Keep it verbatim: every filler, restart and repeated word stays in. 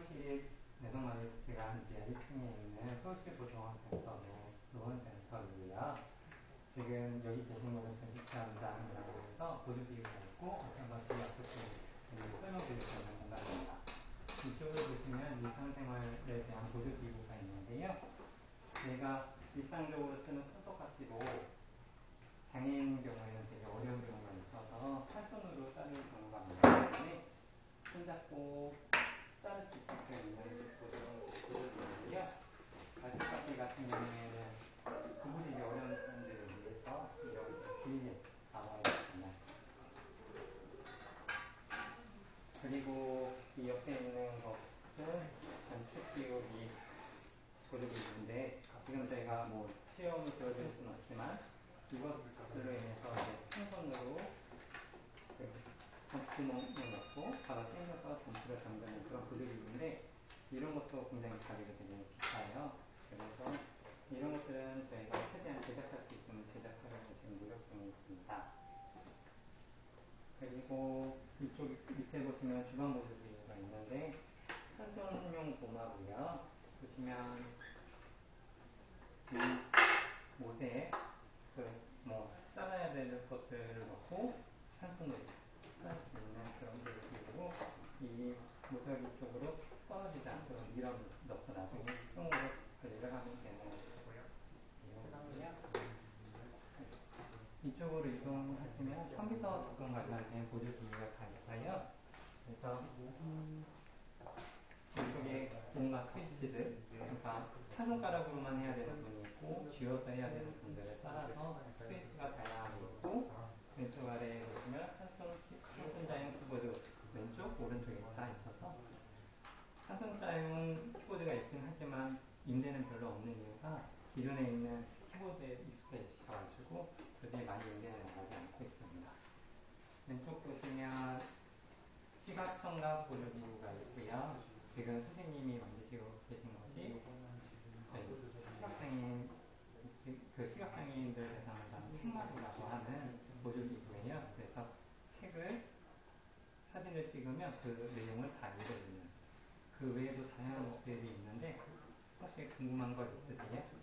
서울시립 내동마비복지관 지하 일 층에 있는 서울시립보성원센터의 보건센터이고요. 지금 여기 계신 분은 전시차원장이라고 해서 보조기기가 있고 어떤 것이 어떻게 설명드릴 수 있는 공간입니다. 이쪽을 보시면 일상생활에 대한 보조기구가 있는데요. 제가 일상적으로 쓰는 손톱깎이로 장애인인 경우에는 되게 어려운 경우가 있어서 팔손으로 자르는 경우가 많기 때문에 손잡고 자를 수 있게끔 있는 보조기구인데요. 발톱깎이 같은 경우에는 구부리기 어려운 사람들을 위해서 이렇게 길게 잡아야 됩니다. 그리고 이 옆에 있는 것은 단축 기울기 보조기구인데 지금 저희가 뭐 체험을 들어줄 수는 없지만 이것들로 인해서 한 손으로 주먹을 넣고 바닥 땡겨서 점수를 담그는 그런 보조기구인데 이런 것도 굉장히 가격이 되게 비싸요. 그래서 이런 것들은 저희가 최대한 제작할 수 있으면 제작하려고 지금 노력 중에 있습니다. 그리고 이쪽 밑에 보시면 주방 보조기구가 있는데 한손용 고마고요. 보시면 이 못에 그 뭐 잘라야 되는 것들을 넣고 한 손으로 할 수 있는 그런 보조기구고 이 모서리 쪽으로 떨어지지 않도록 밀어 넣고 나중에 수동으로 내려가면 되는 거고요. 이쪽으로 이동하시면 컴퓨터 접근 관련된 보조기구가 다 있어요. 그래서 이쪽에 뭔가 스위치들, 그러니까 한 손가락으로만 해야 되는 분이 있고 쥐어서 해야 되는 분들에 따라서 스위치가 다양하게 있고 왼쪽 아래에 보시면 한 손자용 키보드 왼쪽, 오른쪽에 다 있어서 한 손자용 키보드가 있긴 하지만 인대는 별로 없는 이유가 기존에 있는 키보드에 익숙해지셔가지고 그게 많이 인대는 나가지 않고 있습니다. 왼쪽 보시면 시각청각 보조기구가 있고요. 지금 선생님이 만드시고 계신 것이 시각장애인, 그 시각장애인들 대상으로 하는 책마루라고 하는 보조기구예요. 그래서 책을, 사진을 찍으면 그 내용을 다 읽어주는, 그 외에도 다양한 것들이 있는데 혹시 궁금한 거 있으세요?